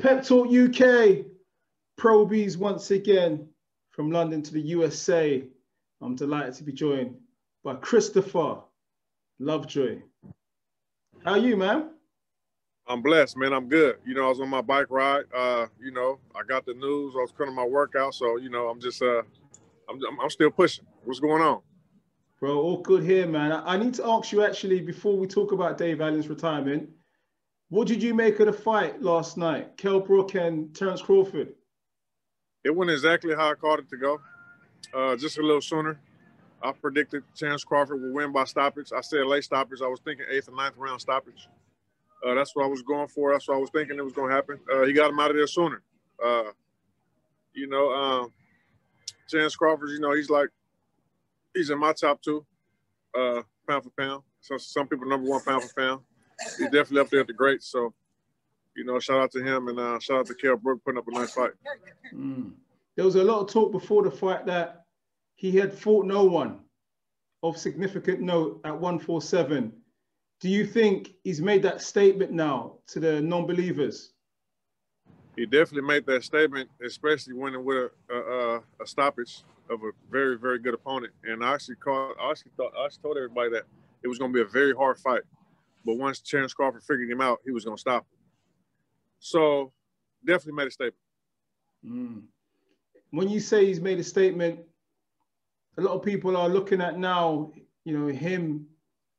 Pep Talk UK, Probies once again from London to the USA. I'm delighted to be joined by Christopher Lovejoy. How are you, man? I'm blessed, man. I'm good. You know, I was on my bike ride. You know, I got the news. I was cutting my workout, so you know, I'm just, I'm still pushing. What's going on, bro? All good here, man. I need to ask you actually before we talk about Dave Allen's retirement. What did you make of the fight last night, Kell Brook and Terrence Crawford? It went exactly how I called it to go, just a little sooner. I predicted Terrence Crawford would win by stoppage. I said late stoppage. I was thinking 8th and 9th round stoppage. That's what I was going for. That's what I was thinking it was going to happen. He got him out of there sooner. You know, Terrence Crawford, you know, he's in my top two, pound for pound. So some people number one pound for pound. He's definitely up there at the greats. So, you know, shout out to him and shout out to Kell Brook putting up a nice fight. Mm. There was a lot of talk before the fight that he had fought no one of significant note at 147. Do you think he's made that statement now to the non-believers? He definitely made that statement, especially winning with a stoppage of a very, very good opponent. And I actually told everybody that it was going to be a very hard fight. But once Terrence Crawford figured him out, he was going to stop him. So definitely made a statement. Mm. When you say he's made a statement, a lot of people are looking at now, you know, him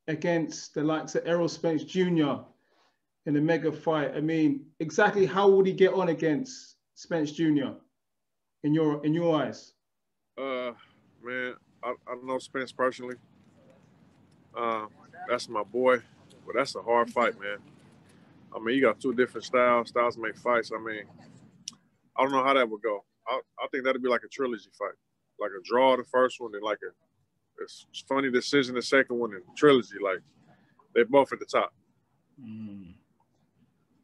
against the likes of Errol Spence Jr. in a mega fight. I mean, exactly how would he get on against Spence Jr. in your eyes? Man, I don't know Spence personally. That's my boy. But that's a hard fight, man. I mean, you got two different styles. Styles make fights. I mean, I don't know how that would go. I think that'd be like a trilogy fight. Like a draw the first one, then like a funny decision the second one, and trilogy. Like, they're both at the top. Mm.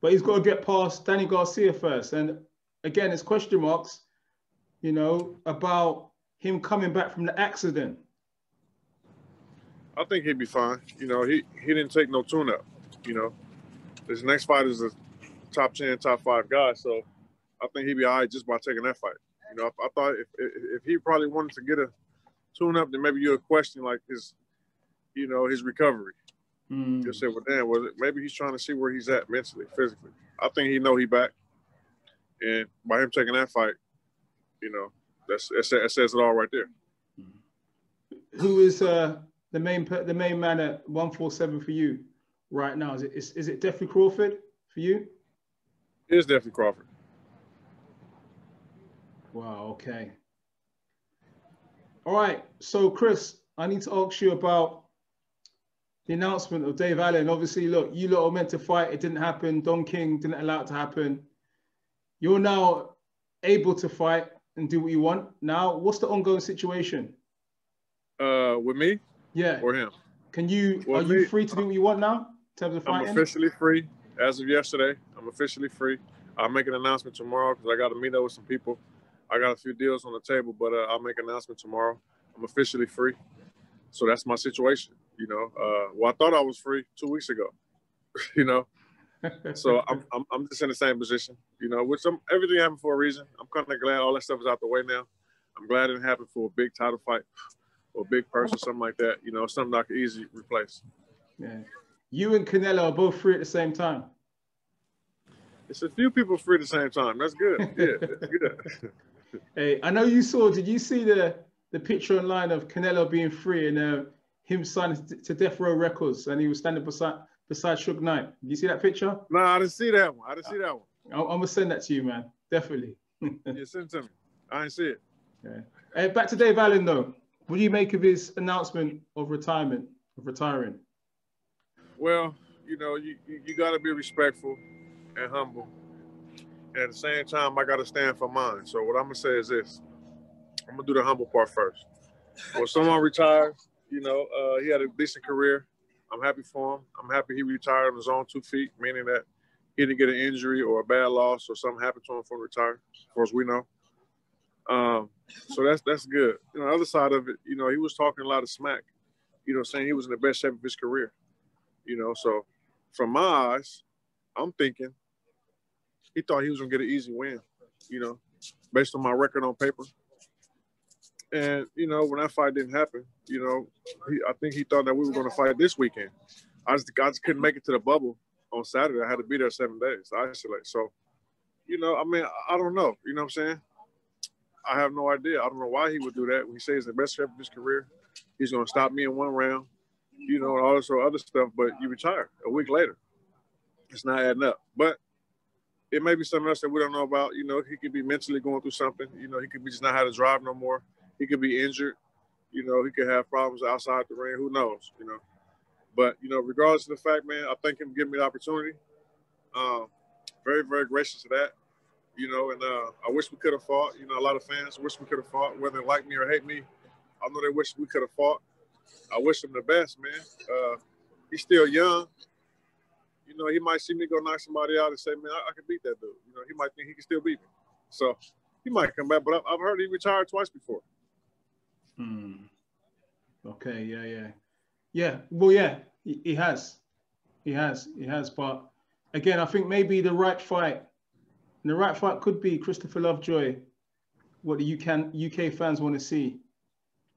But he's got to get past Danny Garcia first. And again, it's question marks, you know, about him coming back from the accident. I think he'd be fine. You know, he didn't take no tune-up, you know. His next fight is a top 10, top 5 guy, so I think he'd be all right just by taking that fight. You know, I thought if he probably wanted to get a tune-up, then maybe you would question, like, his, you know, his recovery. Mm. You'll say, well, damn, maybe he's trying to see where he's at mentally, physically. I think he know he back. And by him taking that fight, you know, that says it all right there. Who is... The main man at 147 for you right now, is it definitely Crawford for you? It is definitely Crawford. Wow, okay. All right, so Chris, I need to ask you about the announcement of Dave Allen. Obviously, look, you lot were meant to fight. It didn't happen. Don King didn't allow it to happen. You're now able to fight and do what you want. Now, what's the ongoing situation? With me? Yeah. Or him. Can you, well, are you free to do what you want now? In terms of fighting? I'm officially free. As of yesterday, I'm officially free. I'll make an announcement tomorrow because I got to meet up with some people. I got a few deals on the table, but I'll make an announcement tomorrow. I'm officially free. So that's my situation, you know. Well, I thought I was free 2 weeks ago, you know. So I'm just in the same position, you know, which everything happened for a reason. I'm kind of glad all that stuff is out the way now. I'm glad it happened for a big title fight. Or big person, something like that, you know, something I could easily replace. Yeah. You and Canelo are both free at the same time. It's a few people free at the same time. That's good. Yeah, that's good. Hey, I know you saw, did you see the picture online of Canelo being free and him signing to Death Row Records and he was standing beside Suge Knight? Did you see that picture? No, I didn't see that one. I didn't see that one. I'm going to send that to you, man. Definitely. Yeah, send it to me. I didn't see it. Yeah. Hey, back to Dave Allen, though. What do you make of his announcement of retirement, of retiring? Well, you know, you got to be respectful and humble. And at the same time, I got to stand for mine. So what I'm going to say is this. I'm going to do the humble part first. When someone retires, you know, he had a decent career. I'm happy for him. I'm happy he retired on his own 2 feet, meaning that he didn't get an injury or a bad loss or something happened to him before he retired, as far as we know. So that's good. You know, the other side of it, you know, he was talking a lot of smack, you know, saying he was in the best shape of his career. You know, so from my eyes, I'm thinking he thought he was going to get an easy win, you know, based on my record on paper. And, you know, when that fight didn't happen, you know, I think he thought that we were going to fight this weekend. I just couldn't make it to the bubble on Saturday. I had to be there 7 days to isolate. So, you know, I mean, I don't know. You know what I'm saying? I have no idea. I don't know why he would do that. When he says he's the best shape of his career, he's going to stop me in one round, you know, and all this other stuff. But you retire a week later. It's not adding up. But it may be something else that we don't know about. You know, he could be mentally going through something. You know, he could be just not how to drive no more. He could be injured. You know, he could have problems outside the ring. Who knows, you know. But, you know, regardless of the fact, man, I thank him for giving me the opportunity. Very, very gracious to that. You know, and I wish we could have fought. You know, a lot of fans wish we could have fought, whether they like me or hate me. I know they wish we could have fought. I wish him the best, man. He's still young. You know, he might see me go knock somebody out and say, man, I can beat that dude. You know, he might think he can still beat me. So he might come back, but I've heard he retired twice before. Hmm. Okay, yeah. Well, yeah, he has. But again, I think maybe the right fight, and the right fight could be Christopher Lovejoy, what the UK fans want to see.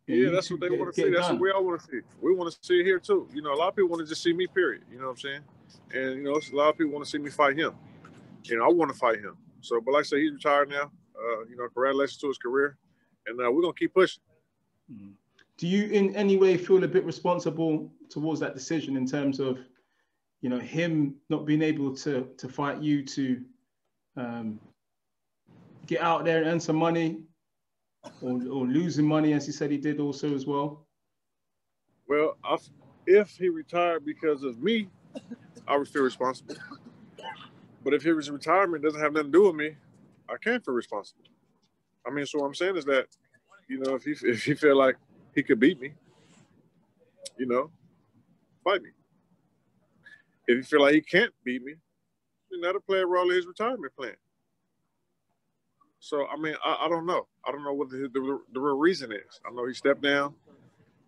Yeah, that's what they want to see. That's what we all want to see. We want to see it here too. You know, a lot of people want to just see me, period. You know what I'm saying? And, you know, a lot of people want to see me fight him. You know, I want to fight him. So, but like I said, he's retired now. You know, congratulations to his career. And we're going to keep pushing. Do you in any way feel a bit responsible towards that decision in terms of, you know, him not being able to fight you to get out there and earn some money, or losing money, as he said he did also as well? Well, if he retired because of me, I would feel responsible. But if his retirement doesn't have nothing to do with me, I can't feel responsible. I mean, so what I'm saying is that, you know, if he felt like he could beat me, you know, fight me. If you feel like he can't beat me, then that'll play a role in his retirement plan. So, I mean, I don't know. I don't know what the real reason is. I know he stepped down,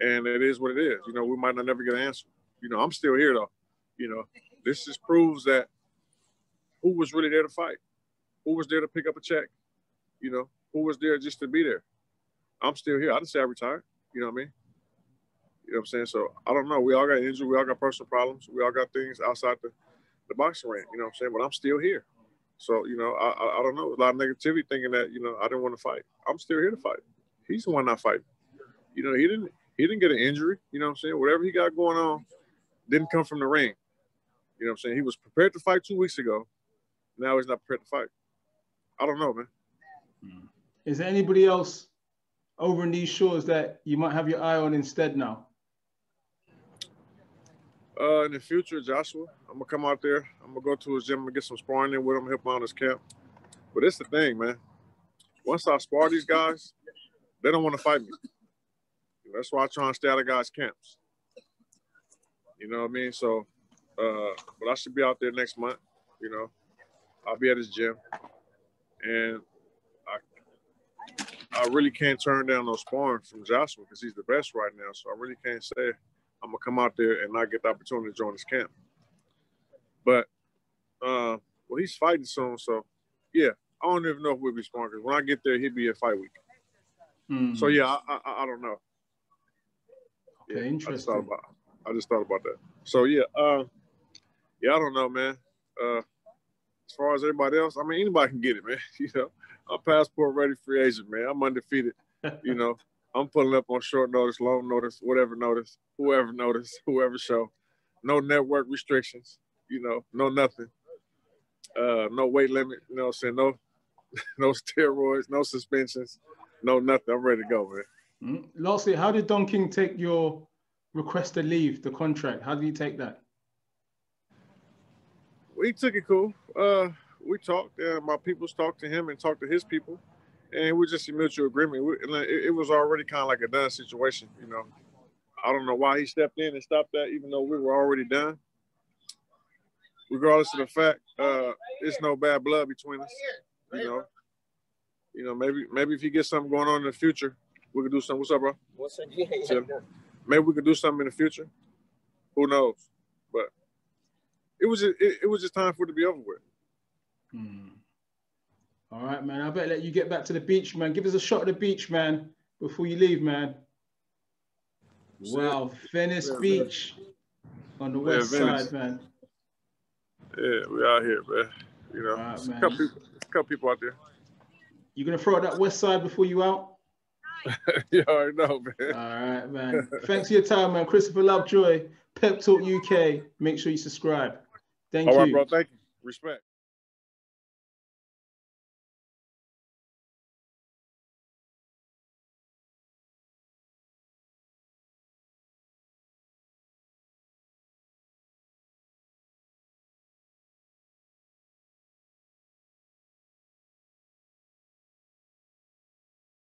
and it is what it is. You know, we might not never get an answer. You know, I'm still here, though. You know, this just proves that who was really there to fight, who was there to pick up a check, you know, who was there just to be there. I'm still here. I didn't say I retired. You know what I mean? You know what I'm saying? So I don't know. We all got injured. We all got personal problems. We all got things outside the boxing ring. You know what I'm saying? But I'm still here. So, you know, I don't know. A lot of negativity thinking that, you know, I didn't want to fight. I'm still here to fight. He's the one not fighting. You know, he didn't get an injury. You know what I'm saying? Whatever he got going on didn't come from the ring. You know what I'm saying? He was prepared to fight 2 weeks ago. Now he's not prepared to fight. I don't know, man. Is there anybody else over in these shores that you might have your eye on instead now? In the future, Joshua. I'm going to come out there. I'm going to go to his gym and get some sparring in with him, help him out his camp. But it's the thing, man. Once I spar these guys, they don't want to fight me. That's why I try and stay out of guys' camps. You know what I mean? So, but I should be out there next month, you know. I'll be at his gym. And I really can't turn down no sparring from Joshua because he's the best right now. So I really can't say I'm going to come out there and not get the opportunity to join his camp. But, well, he's fighting soon. So, yeah, I don't even know if we'll be sparring because when I get there, he'll be at fight week. Mm. So, yeah, I don't know. Okay, yeah, interesting. I just thought about that. So, yeah, I don't know, man. As far as everybody else, I mean, anybody can get it, man, you know. I'm passport ready free agent, man. I'm undefeated. You know, I'm pulling up on short notice, long notice, whatever notice, whoever show. No network restrictions, you know, no nothing. No weight limit, you know what I'm saying? No steroids, no suspensions, no nothing. I'm ready to go, man. Mm-hmm. Lastly, how did Don King take your request to leave the contract? How did he take that? We took it cool. We talked, and my peoples talked to him and talked to his people, and it was just a mutual agreement. It was already kind of like a done situation, you know. I don't know why he stepped in and stopped that, even though we were already done. regardless of the fact, it's no bad blood between us. You know, maybe if you get something going on in the future, we could do something. What's up, bro? What's up? So maybe we could do something in the future. Who knows? But it was just time for it to be over with. Hmm. All right, man. I better let you get back to the beach, man. Give us a shot of the beach, man, before you leave, man. Wow, Venice Beach on the west side, man. Yeah, we out here, man. You know, right, man. A couple people out there. You gonna throw out that west side before you out? You already know, man. All right, man. Thanks for your time, man. Christopher Lovejoy, Pep Talk UK. Make sure you subscribe. Thank you. All right, bro. Thank you. Respect.